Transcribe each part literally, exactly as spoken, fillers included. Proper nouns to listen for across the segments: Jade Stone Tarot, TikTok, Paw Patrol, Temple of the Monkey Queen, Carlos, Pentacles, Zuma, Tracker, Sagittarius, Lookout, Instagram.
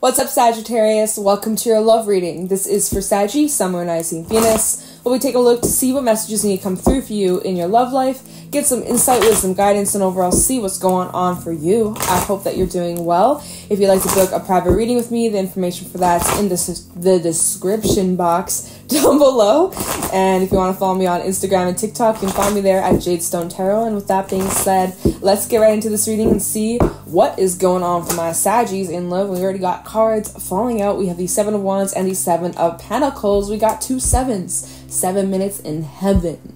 What's up, Sagittarius? Welcome to your love reading. This is for Saggy, Sun, Moon, Rising, Venus, where we take a look to see what messages need to come through for you in your love life, get some insight, wisdom, guidance, and overall see what's going on for you. I hope that you're doing well. If you'd like to book a private reading with me, the information for that's in the, the description box down below. And if you want to follow me on Instagram and TikTok, you can find me there at Jade Stone Tarot. And with that being said, let's get right into this reading and see what is going on for my Saggies in love. We already got cards falling out. We have the Seven of Wands and the Seven of Pentacles. We got two sevens. Seven minutes in heaven.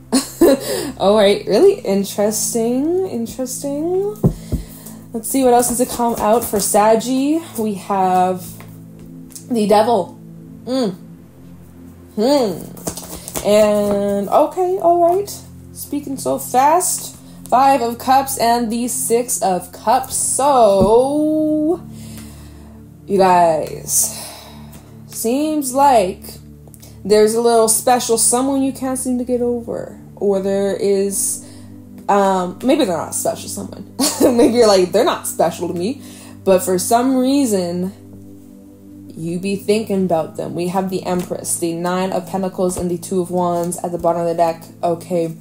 All right, really interesting, interesting. Let's see what else is to come out for Saggy. We have the Devil. Mm. Hmm. And okay, all right. Speaking so fast. Five of Cups and the Six of Cups. So, you guys, seems like there's a little special someone you can't seem to get over, or there is, um, maybe they're not special someone. Maybe you're like, they're not special to me, but for some reason, you be thinking about them. We have the Empress, the Nine of Pentacles, and the Two of Wands at the bottom of the deck. Okay,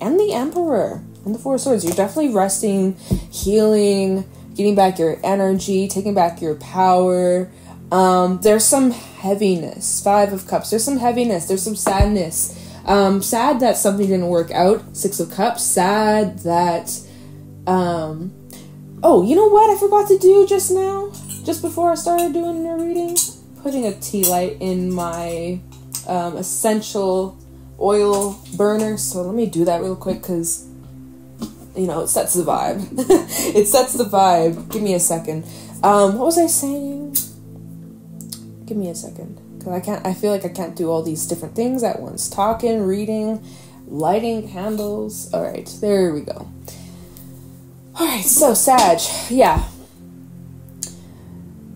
and the Emperor and the Four of Swords. You're definitely resting, healing, getting back your energy, taking back your power. Um, there's some heaviness. Five of Cups. There's some heaviness. There's some sadness. Um, sad that something didn't work out. Six of Cups. Sad that... Um, oh, you know what I forgot to do just now? Just before I started doing the reading? Putting a tea light in my um, essential oil burner. So let me do that real quick because... you know, it sets the vibe. It sets the vibe. Give me a second. Um, what was I saying? Give me a second. Because I can't, I feel like I can't do all these different things at once. Talking, reading, lighting, candles. Alright, there we go. Alright, so Sag. Yeah.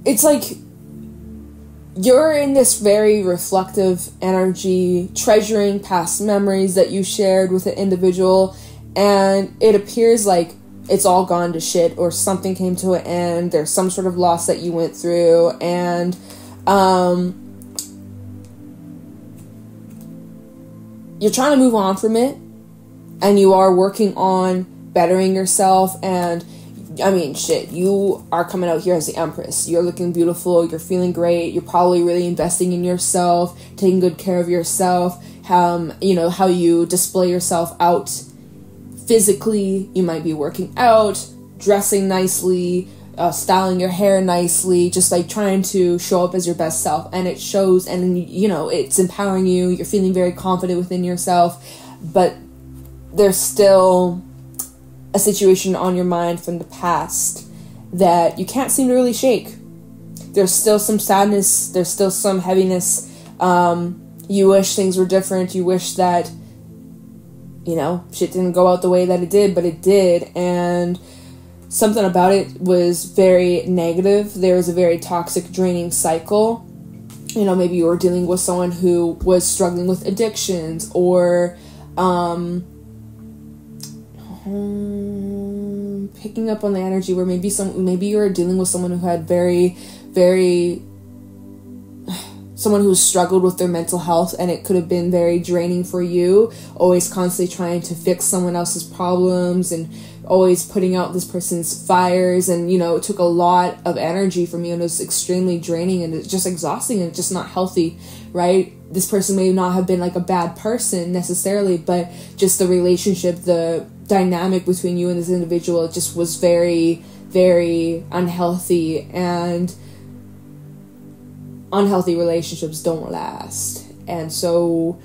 It's like you're in this very reflective energy, treasuring past memories that you shared with an individual. And it appears like it's all gone to shit, or something came to an end. There's some sort of loss that you went through. And um, you're trying to move on from it. And you are working on bettering yourself. And I mean, shit, you are coming out here as the Empress. You're looking beautiful. You're feeling great. You're probably really investing in yourself, taking good care of yourself. Um, you know, how you display yourself out. Physically, you might be working out, dressing nicely, uh, styling your hair nicely, just like trying to show up as your best self. And it shows, and you know, it's empowering you. You're feeling very confident within yourself, but there's still a situation on your mind from the past that you can't seem to really shake. There's still some sadness. There's still some heaviness. Um, you wish things were different. You wish that, you know, shit didn't go out the way that it did, but it did, and something about it was very negative. There was a very toxic, draining cycle. You know, maybe you were dealing with someone who was struggling with addictions, or um, um, picking up on the energy where maybe some, maybe you were dealing with someone who had very, very... someone who struggled with their mental health, and it could have been very draining for you, always constantly trying to fix someone else's problems and always putting out this person's fires. And, you know, it took a lot of energy from you, and it was extremely draining and just exhausting and just not healthy, right? This person may not have been like a bad person necessarily, but just the relationship, the dynamic between you and this individual just was very, very unhealthy. And unhealthy relationships don't last. And so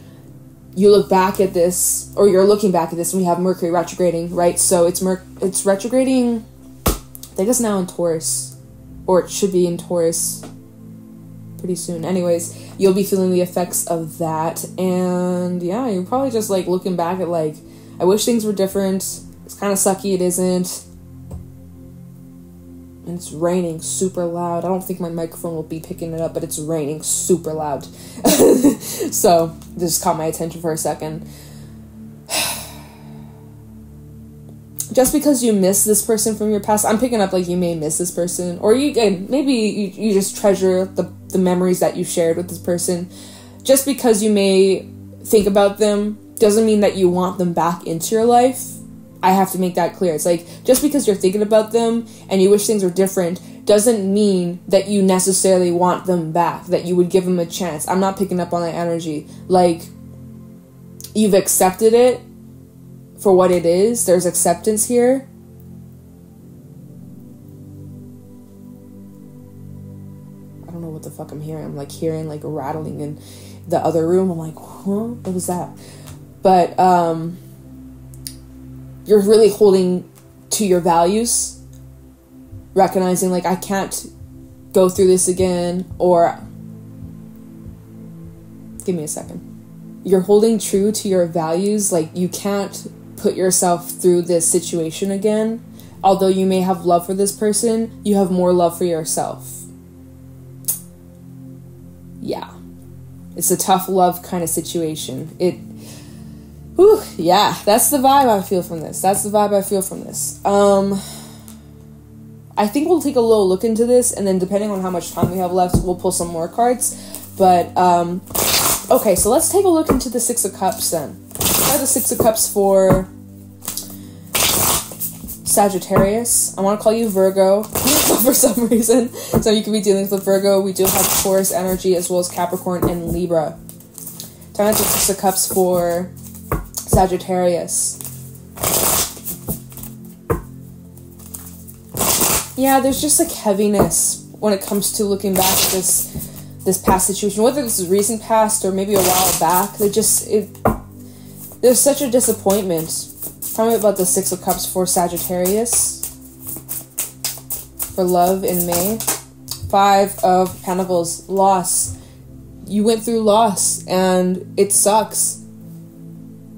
you look back at this, or you're looking back at this, and we have Mercury retrograding, right? So it's Merc it's retrograding, I think it's now in Taurus, or it should be in Taurus pretty soon. Anyways, you'll be feeling the effects of that. And yeah, you're probably just like looking back at like, I wish things were different. It's kind of sucky it isn't. And it's raining super loud. I don't think my microphone will be picking it up, but it's raining super loud. So this caught my attention for a second. just because you miss this person from your past, I'm picking up like you may miss this person, or you and maybe you, you just treasure the, the memories that you shared with this person. Just because you may think about them doesn't mean that you want them back into your life. I have to make that clear. It's like, just because you're thinking about them and you wish things were different doesn't mean that you necessarily want them back, that you would give them a chance. I'm not picking up on that energy. Like, you've accepted it for what it is. There's acceptance here. I don't know what the fuck I'm hearing. I'm like hearing like a rattling in the other room. I'm like, huh? What was that? But um, you're really holding to your values, recognizing like, I can't go through this again, or give me a second. You're holding true to your values. Like, you can't put yourself through this situation again. Although you may have love for this person, you have more love for yourself. Yeah. It's a tough love kind of situation. It, whew, yeah, that's the vibe I feel from this. That's the vibe I feel from this. Um, I think we'll take a little look into this, and then depending on how much time we have left, we'll pull some more cards. But, um... okay, so let's take a look into the Six of Cups then. What are the Six of Cups for Sagittarius? I want to call you Virgo for some reason. So you could be dealing with Virgo. We do have Taurus energy as well as Capricorn and Libra. Turn out the Six of Cups for Sagittarius. Yeah, there's just like heaviness when it comes to looking back at this this past situation, whether this is recent past or maybe a while back. They just, it, there's such a disappointment. Tell me about the Six of Cups for Sagittarius, for love in May. Five of Pentacles, loss. You went through loss and it sucks.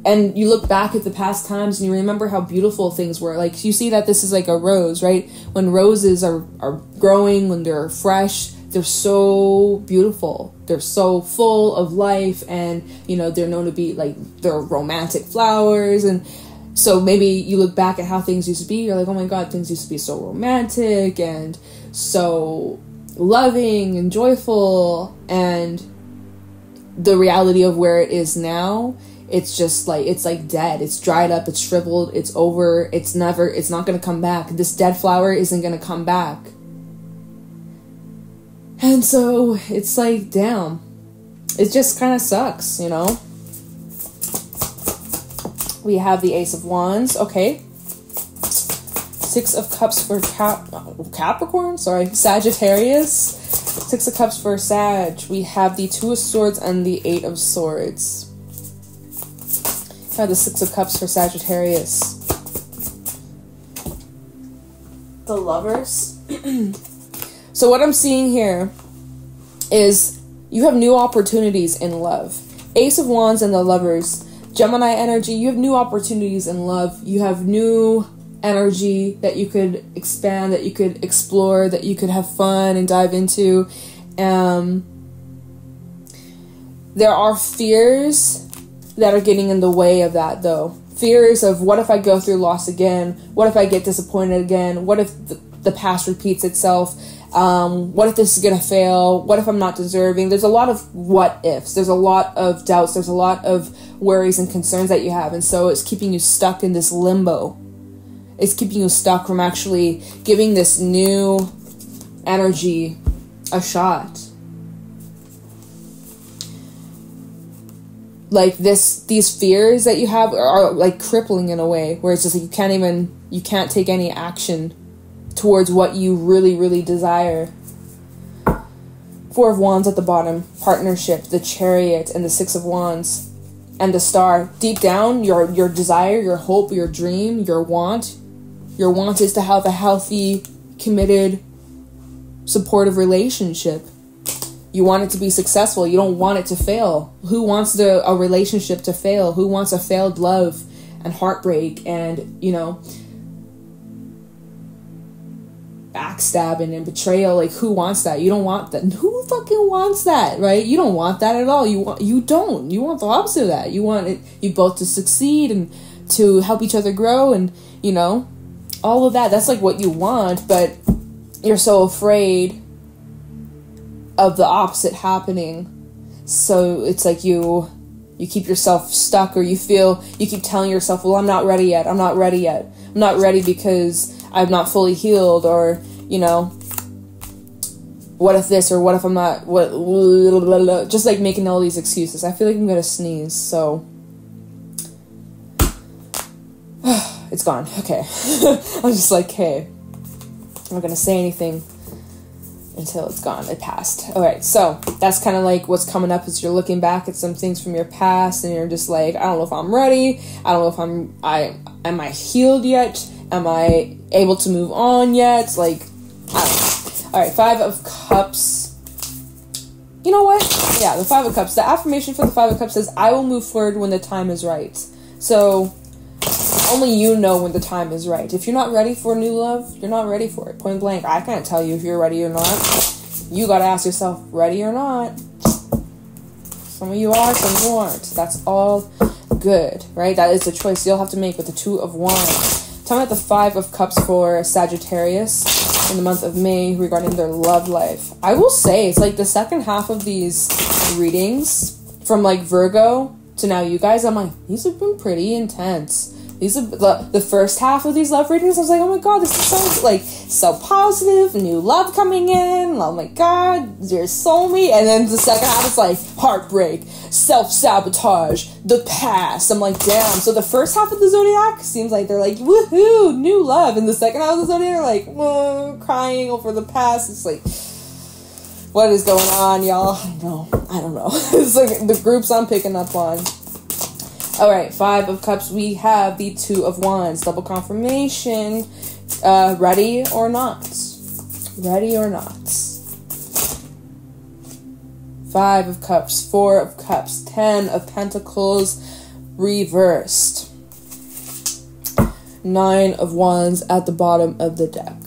And you look back at the past times and you remember how beautiful things were. Like, you see that this is like a rose, right? When roses are, are growing, when they're fresh, they're so beautiful. They're so full of life, and you know, they're known to be like, they're romantic flowers. And so maybe you look back at how things used to be. You're like, oh my God, things used to be so romantic and so loving and joyful. And the reality of where it is now, it's just like, it's like dead. It's dried up. It's shriveled. It's over. It's never, it's not going to come back. This dead flower isn't going to come back. And so it's like, damn, it just kind of sucks, you know? We have the Ace of Wands. Okay. Six of Cups for Cap oh, Capricorn, sorry, Sagittarius. Six of Cups for Sag. We have the Two of Swords and the Eight of Swords. Now the Six of Cups for Sagittarius. The Lovers. So what I'm seeing here is you have new opportunities in love. Ace of Wands and the Lovers. Gemini energy, you have new opportunities in love. You have new energy that you could expand, that you could explore, that you could have fun and dive into. Um, there are fears that are getting in the way of that, though. Fears of, what if I go through loss again? What if I get disappointed again? What if the, the past repeats itself? Um, what if this is gonna fail? What if I'm not deserving? There's a lot of what ifs. There's a lot of doubts. There's a lot of worries and concerns that you have. And so it's keeping you stuck in this limbo. It's keeping you stuck from actually giving this new energy a shot. Like this, these fears that you have are, are like crippling in a way, where it's just like you can't even, you can't take any action towards what you really, really desire. Four of Wands at the bottom. Partnership, the Chariot, and the Six of Wands, and the Star. Deep down, your your desire, your hope, your dream, your want, your want is to have a healthy, committed, supportive relationship. You want it to be successful. You don't want it to fail. Who wants the, a relationship to fail? Who wants a failed love and heartbreak and, you know, backstabbing and betrayal? Like, who wants that? You don't want that. Who fucking wants that, right? You don't want that at all. You want, you don't. You want the opposite of that. You want it, you both to succeed and to help each other grow and, you know, all of that. That's like what you want, but you're so afraid of the opposite happening. So it's like you you keep yourself stuck, or you feel, you keep telling yourself, well, I'm not ready yet. I'm not ready yet. I'm not ready because I'm not fully healed, or, you know, what if this, or what if I'm not, what, blah, blah, blah, just like making all these excuses. I feel like I'm gonna sneeze, so. It's gone. Okay. I'm just like, hey, I'm not gonna say anything until it's gone. It passed. All right. So that's kind of like what's coming up, is you're looking back at some things from your past and you're just like, I don't know if I'm ready. I don't know if I'm, I, am I healed yet? Am I able to move on yet? Like, I don't know. All right. Five of Cups. You know what? Yeah. The Five of Cups. The affirmation for the Five of Cups says, I will move forward when the time is right. So only you know when the time is right. If you're not ready for new love, you're not ready for it. Point blank. I can't tell you if you're ready or not. You gotta ask yourself, ready or not? Some of you are, some of you aren't. That's all good, right? That is a choice you'll have to make with the Two of Wands. Tell me about the Five of Cups for Sagittarius in the month of May regarding their love life. I will say, it's like the second half of these readings, from like Virgo to now you guys, I'm like, these have been pretty intense. These are the, the first half of these love readings. I was like, oh my god, this is so, like, so positive. New love coming in. Oh my god, you're soulmate. And then the second half is like heartbreak, self-sabotage, the past. I'm like, damn. So the first half of the Zodiac seems like they're like, woohoo, new love. And the second half of the Zodiac are like, whoa, crying over the past. It's like, what is going on, y'all? I don't know. I don't know. It's like the groups I'm picking up on. All right, Five of Cups, we have the Two of Wands, double confirmation, uh, ready or not, ready or not, Five of Cups, Four of Cups, Ten of Pentacles, reversed, Nine of Wands at the bottom of the deck,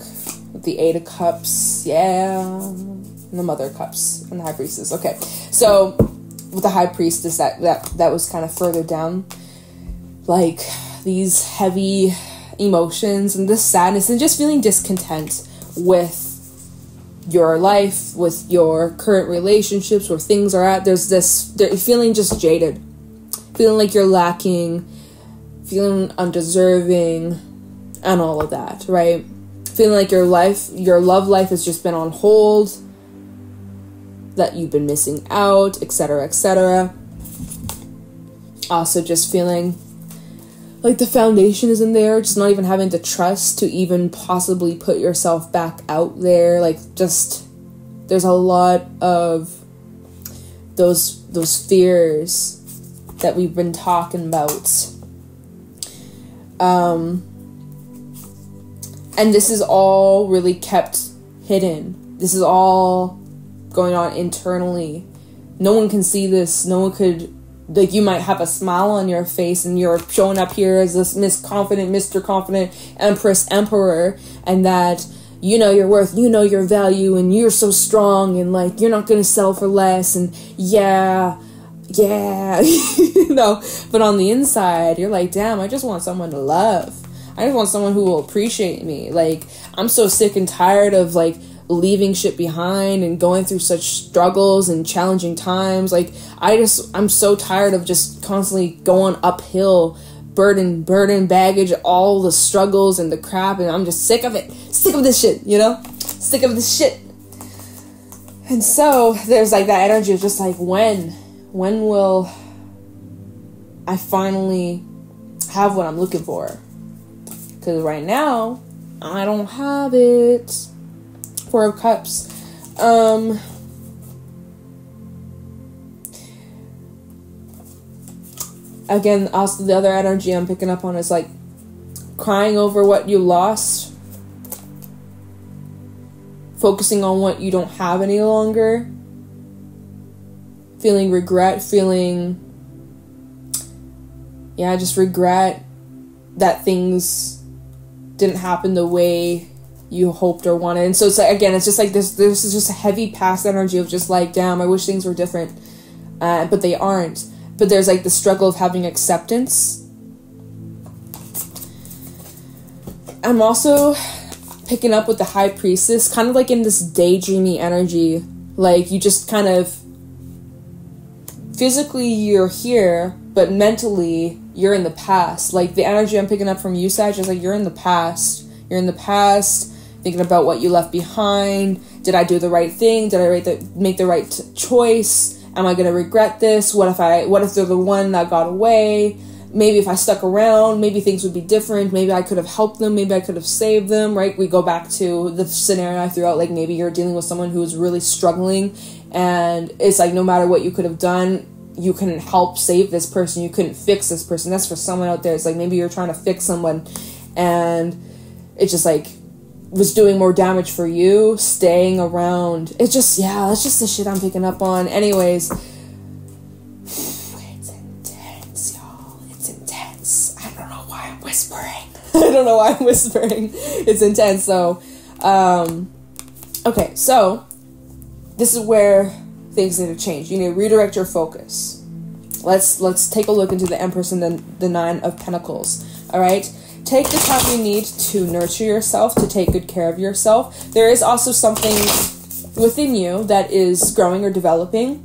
with the Eight of Cups, yeah, and the Mother of Cups, and the High Priestess. Okay, so with the High Priestess, that that that was kind of further down, like these heavy emotions and this sadness and just feeling discontent with your life, with your current relationships, where things are at. There's this they're feeling just jaded, feeling like you're lacking, feeling undeserving, and all of that, right? Feeling like your life, your love life, has just been on hold, that you've been missing out, etc, et cetera. Also just feeling like the foundation isn't there, just not even having the trust to even possibly put yourself back out there. Like, just, there's a lot of those those fears that we've been talking about. Um, and this is all really kept hidden. This is all going on internally. No one can see this. No one could, like, you might have a smile on your face and you're showing up here as this Miss Confident, Mister Confident, Empress, Emperor, and that you know your worth, you know your value, and you're so strong, and like you're not gonna sell for less, and yeah, yeah, you know. But on the inside, you're like, damn, I just want someone to love. I just want someone who will appreciate me. Like, I'm so sick and tired of like leaving shit behind and going through such struggles and challenging times. Like, I just, I'm so tired of just constantly going uphill, burden, burden, baggage, all the struggles and the crap, and I'm just sick of it. Sick of this shit, you know? Sick of this shit. And so there's like that energy of just like, when? When will I finally have what I'm looking for? Because right now, I don't have it. Four of Cups. Um, again, also the other energy I'm picking up on is like crying over what you lost, focusing on what you don't have any longer, feeling regret, feeling, yeah, just regret that things didn't happen the way you hoped or wanted. And so it's like, again, it's just like this this is just a heavy past energy of just like, damn, I wish things were different, uh but they aren't. But there's like the struggle of having acceptance I'm also picking up with the High Priestess, kind of like in this daydreamy energy. Like, you just kind of, physically you're here, but mentally you're in the past. Like, the energy I'm picking up from you, Sag, is like, you're in the past. You're in the past, thinking about what you left behind. Did I do the right thing? Did I right the, make the right choice? Am I gonna regret this? What if I? What if they're the one that got away? Maybe if I stuck around, maybe things would be different. Maybe I could have helped them. Maybe I could have saved them, right? We go back to the scenario I threw out, like maybe you're dealing with someone who is really struggling and it's like no matter what you could have done, you couldn't help save this person. You couldn't fix this person. That's for someone out there. It's like maybe you're trying to fix someone and it's just like was doing more damage for you, staying around. It's just, yeah, that's just the shit I'm picking up on. Anyways, I don't know why I'm whispering. It's intense, though. Um, okay, so this is where things need to change. You need to redirect your focus. Let's let's take a look into the Empress and the, the Nine of Pentacles. All right, take the time you need to nurture yourself, to take good care of yourself. There is also something within you that is growing or developing.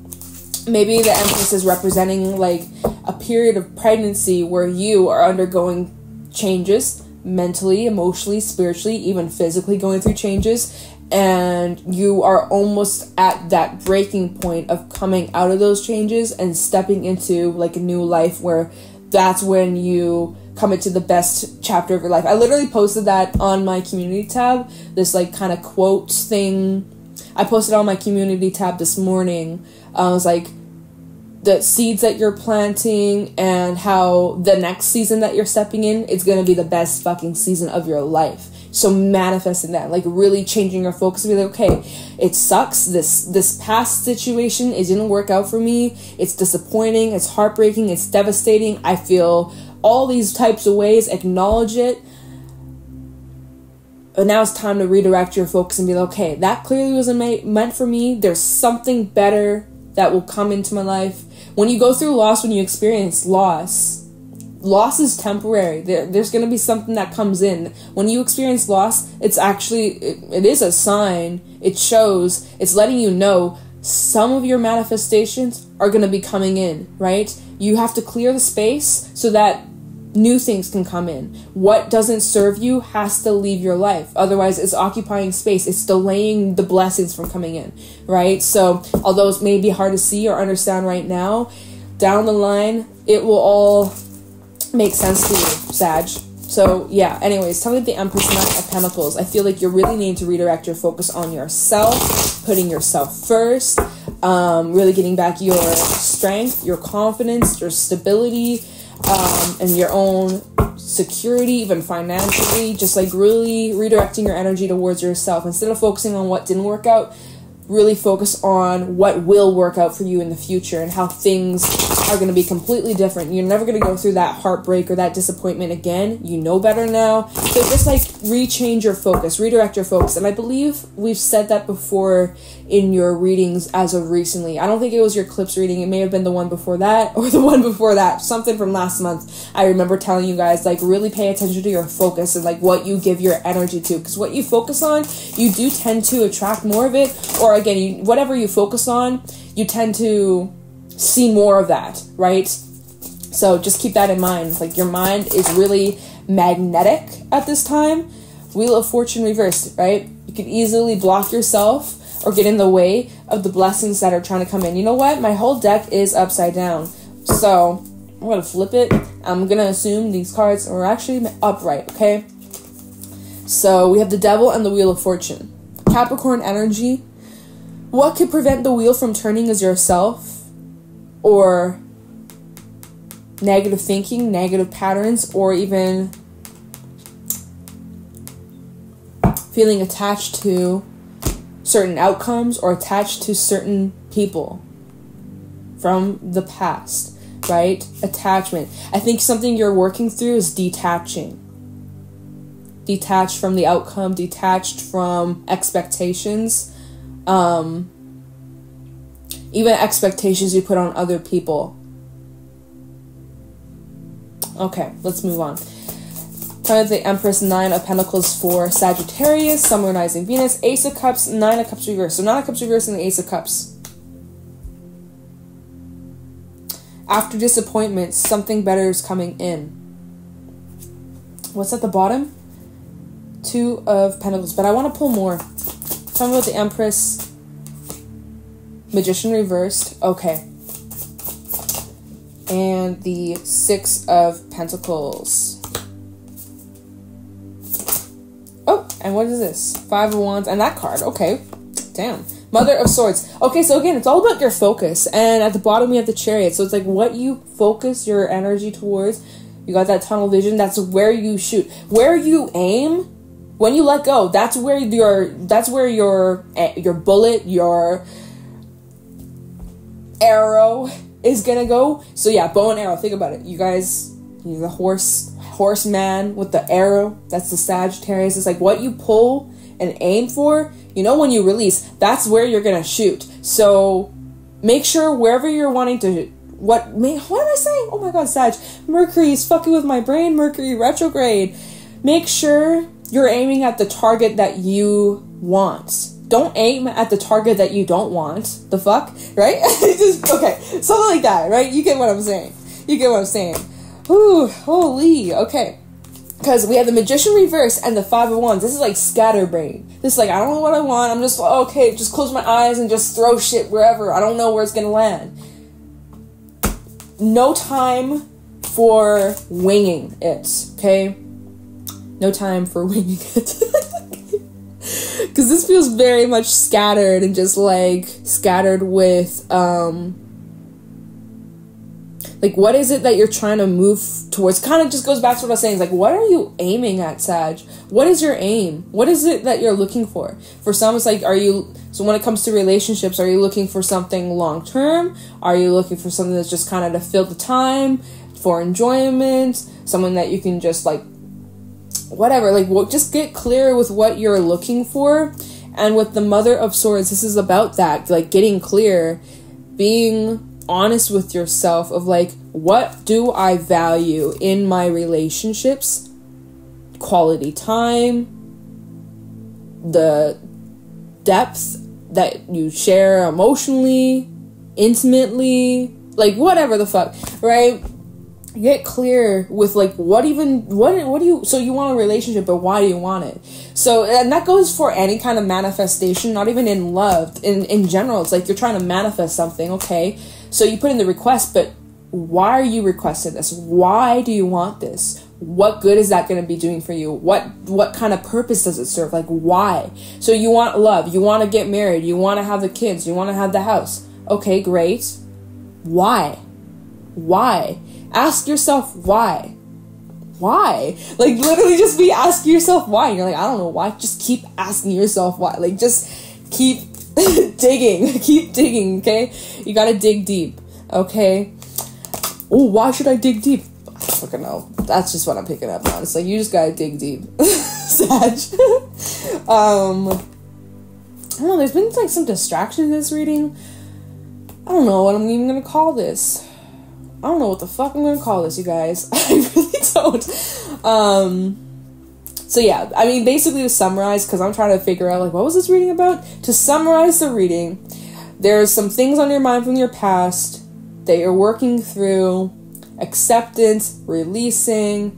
Maybe the Empress is representing like a period of pregnancy where you are undergoing changes mentally, emotionally, spiritually, even physically, going through changes, and you are almost at that breaking point of coming out of those changes and stepping into like a new life where that's when you come into the best chapter of your life. I literally posted that on my community tab, this like kind of quote thing. I posted on my community tab this morning. I was like, the seeds that you're planting and how the next season that you're stepping in, it's going to be the best fucking season of your life. So manifesting that, like really changing your focus. Be like, okay, it sucks. This, this past situation, it didn't work out for me. It's disappointing. It's heartbreaking. It's devastating. I feel all these types of ways. Acknowledge it. But now it's time to redirect your focus and be like, okay, that clearly wasn't meant for me. There's something better that will come into my life. When you go through loss, when you experience loss, loss is temporary. There, there's going to be something that comes in. When you experience loss, it's actually, it, it is a sign. It shows, it's letting you know some of your manifestations are going to be coming in, right? You have to clear the space so that new things can come in. What doesn't serve you has to leave your life. Otherwise, it's occupying space. It's delaying the blessings from coming in, right? So although it may be hard to see or understand right now, down the line, it will all make sense to you, Sag. So yeah, anyways, tell me the Empress of Pentacles. I feel like you really need to redirect your focus on yourself, putting yourself first, um, really getting back your strength, your confidence, your stability, Um, and your own security, even financially, just like really redirecting your energy towards yourself. Instead of focusing on what didn't work out, really focus on what will work out for you in the future and how things are going to be completely different. You're never going to go through that heartbreak or that disappointment again. You know better now. So just like rechange your focus, redirect your focus. And I believe we've said that before in your readings as of recently. I don't think it was your Clips reading. It may have been the one before that or the one before that, something from last month. I remember telling you guys, like, really pay attention to your focus and like what you give your energy to, because what you focus on, you do tend to attract more of it. Or again, you, whatever you focus on, you tend to see more of that, right? So just keep that in mind. Like, your mind is really magnetic at this time. Wheel of Fortune reversed, right? You can easily block yourself or get in the way of the blessings that are trying to come in. You know what? My whole deck is upside down. So I'm going to flip it. I'm going to assume these cards are actually upright, okay? So we have the Devil and the Wheel of Fortune. Capricorn energy. What could prevent the wheel from turning is yourself, or negative thinking, negative patterns, or even feeling attached to certain outcomes or attached to certain people from the past, right? Attachment. I think something you're working through is detaching. Detached from the outcome, detached from expectations, um... even expectations you put on other people. Okay, let's move on. Planet of the Empress, Nine of Pentacles for Sagittarius, Sun, Moon, Rising, Venus, Ace of Cups, Nine of Cups reverse. So Nine of Cups reverse and the Ace of Cups. After disappointment, something better is coming in. What's at the bottom? Two of Pentacles. But I want to pull more. Tell me about the Empress. Magician reversed. Okay. And the Six of Pentacles. Oh, and what is this? Five of Wands and that card. Okay. Damn. Mother of Swords. Okay, so again, it's all about your focus. And at the bottom, you have the Chariot. So it's like what you focus your energy towards. You got that tunnel vision. That's where you shoot. Where you aim, when you let go, that's where your, that's where your, your bullet, your arrow is gonna go. So yeah, bow and arrow. Think about it, you guys. You're the horse, horseman with the arrow. That's the Sagittarius. It's like what you pull and aim for. You know, when you release, that's where you're gonna shoot. So make sure wherever you're wanting to. What may? What am I saying? Oh my God, Sag. Mercury is fucking with my brain. Mercury retrograde. Make sure you're aiming at the target that you want. Don't aim at the target that you don't want. The fuck, right? Just, okay, something like that, right? You get what I'm saying. You get what I'm saying. Ooh, holy. Okay, because we have the Magician reverse and the Five of Wands. This is like scatterbrain. This is like I don't know what I want. I'm just okay. Just close my eyes and just throw shit wherever. I don't know where it's gonna land. No time for winging it. Okay. No time for winging it. Because this feels very much scattered and just like scattered with um like what is it that you're trying to move towards. Kind of just goes back to what I was saying. It's like what are you aiming at, Sag? What is your aim? What is it that you're looking for? For some it's like are you, so when it comes to relationships, are you looking for something long term? Are you looking for something that's just kind of to fill the time for enjoyment? Someone that you can just like whatever, like what, just get clear with what you're looking for. And with the Mother of Swords, this is about that, like getting clear, being honest with yourself of like, what do I value in my relationships? Quality time, the depth that you share emotionally, intimately, like whatever the fuck, right? Get clear with like what even what what do you, so you want a relationship, but why do you want it? So and that goes for any kind of manifestation, not even in love, in in general. It's like you're trying to manifest something, okay, so you put in the request, but why are you requesting this? Why do you want this? What good is that going to be doing for you? What what kind of purpose does it serve? Like why? So you want love, you want to get married, you want to have the kids, you want to have the house. Okay, great. Why? Why? Ask yourself why. Why? Like literally just be asking yourself why. You're like, I don't know why. Just keep asking yourself why. Like just keep digging. Keep digging, okay? You gotta dig deep, okay? Oh, why should I dig deep? I fucking know. That's just what I'm picking up on. It's like you just gotta dig deep. Sag. um, I don't know, there's been like some distraction in this reading. I don't know what I'm even gonna call this. I don't know what the fuck I'm gonna call this, you guys. I really don't. Um, so yeah, I mean, basically to summarize, because I'm trying to figure out, like, what was this reading about? To summarize the reading, there's some things on your mind from your past that you're working through, acceptance, releasing,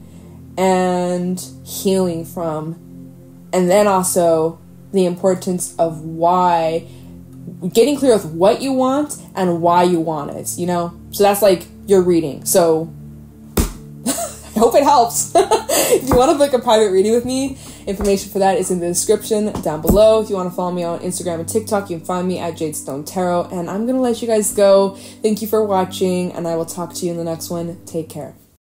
and healing from. And then also the importance of why, getting clear with what you want and why you want it, you know? So that's like, your reading. So I hope it helps. If you want to book a private reading with me, information for that is in the description down below. If you want to follow me on Instagram and TikTok, you can find me at Jade Stone Tarot. And I'm going to let you guys go. Thank you for watching, and I will talk to you in the next one. Take care.